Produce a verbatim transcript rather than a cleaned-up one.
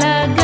लगा।